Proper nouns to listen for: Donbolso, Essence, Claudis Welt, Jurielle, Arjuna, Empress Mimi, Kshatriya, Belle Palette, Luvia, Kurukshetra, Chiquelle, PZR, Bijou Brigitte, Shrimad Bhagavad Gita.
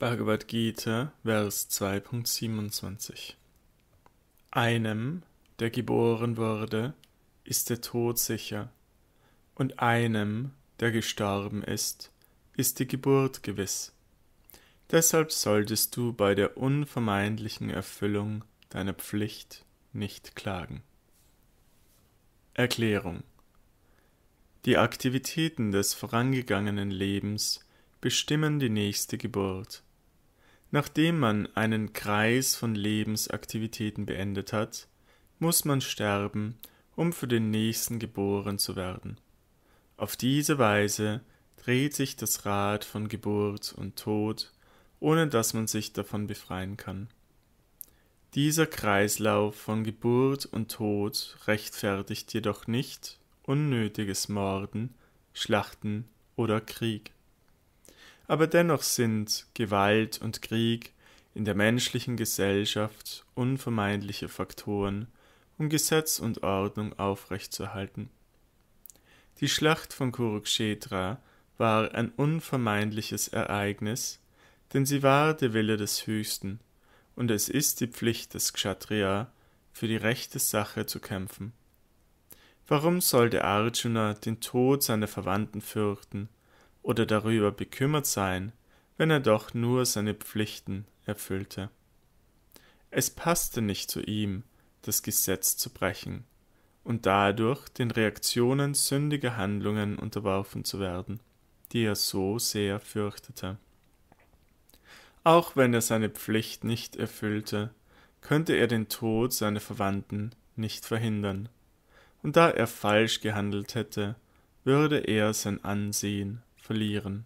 Bhagavad Gita, Vers 2.27. Einem, der geboren wurde, ist der Tod sicher, und einem, der gestorben ist die Geburt gewiss. Deshalb solltest du bei der unvermeidlichen Erfüllung deiner Pflicht nicht klagen. Erklärung: Die Aktivitäten des vorangegangenen Lebens bestimmen die nächste Geburt. Nachdem man einen Kreis von Lebensaktivitäten beendet hat, muss man sterben, um für den nächsten geboren zu werden. Auf diese Weise dreht sich das Rad von Geburt und Tod, ohne dass man sich davon befreien kann. Dieser Kreislauf von Geburt und Tod rechtfertigt jedoch nicht unnötiges Morden, Schlachten oder Krieg. Aber dennoch sind Gewalt und Krieg in der menschlichen Gesellschaft unvermeidliche Faktoren, um Gesetz und Ordnung aufrechtzuerhalten. Die Schlacht von Kurukshetra war ein unvermeidliches Ereignis, denn sie war der Wille des Höchsten, und es ist die Pflicht des Kshatriya, für die rechte Sache zu kämpfen. Warum sollte Arjuna den Tod seiner Verwandten fürchten oder darüber bekümmert sein, wenn er doch nur seine Pflichten erfüllte? Es passte nicht zu ihm, das Gesetz zu brechen und dadurch den Reaktionen sündiger Handlungen unterworfen zu werden, die er so sehr fürchtete. Auch wenn er seine Pflicht nicht erfüllte, könnte er den Tod seiner Verwandten nicht verhindern, und da er falsch gehandelt hätte, würde er sein Ansehen verlieren.